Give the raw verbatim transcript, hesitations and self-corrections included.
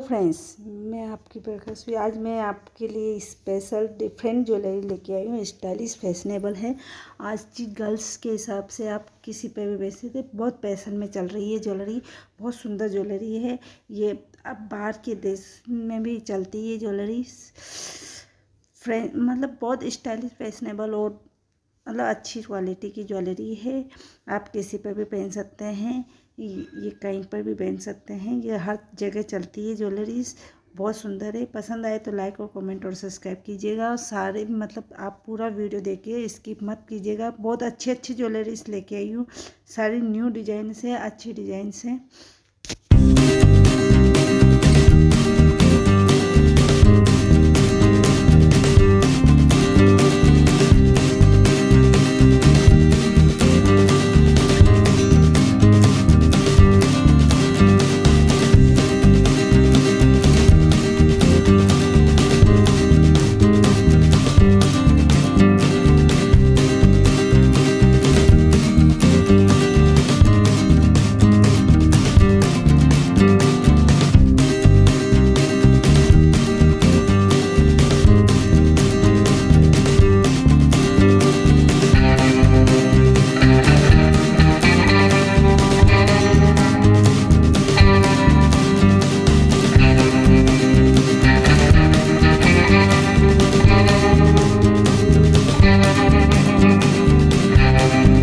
तो फ्रेंड्स, मैं आपकी बरखस हुई। आज मैं आपके लिए स्पेशल डिफरेंट ज्वेलरी लेके आई हूँ। स्टाइलिश फैशनेबल है। आज की गर्ल्स के हिसाब से आप किसी पे भी बेच सकते, बहुत फैशन में चल रही है ज्वेलरी। बहुत सुंदर ज्वेलरी है ये। अब बाहर के देश में भी चलती है ज्वेलरी। फ्रेंड मतलब बहुत स्टाइलिश फैशनेबल और मतलब अच्छी क्वालिटी की ज्वेलरी है। आप किसी पर भी पहन सकते हैं, ये कहीं पर भी पहन सकते हैं। ये हर जगह चलती है ज्वेलरीज, बहुत सुंदर है। पसंद आए तो लाइक और कमेंट और सब्सक्राइब कीजिएगा। और सारे मतलब आप पूरा वीडियो देखिए, स्किप मत कीजिएगा। बहुत अच्छे अच्छे ज्वेलरीज लेके आई हूँ, सारी न्यू डिज़ाइन से, अच्छी डिज़ाइन से।